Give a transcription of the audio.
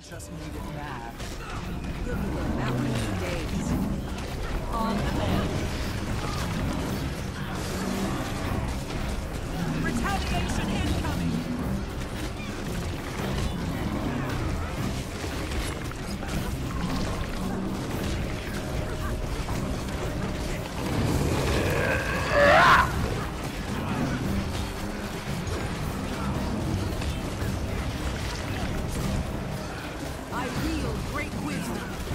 Just needed that. Give me about 2 days. On command. Retaliation incoming. I wield great wisdom.